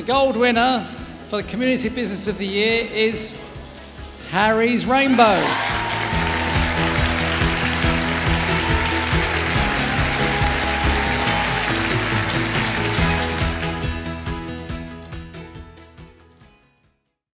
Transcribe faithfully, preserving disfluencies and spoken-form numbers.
the gold winner for the Community Business of the Year is Harry's Rainbow.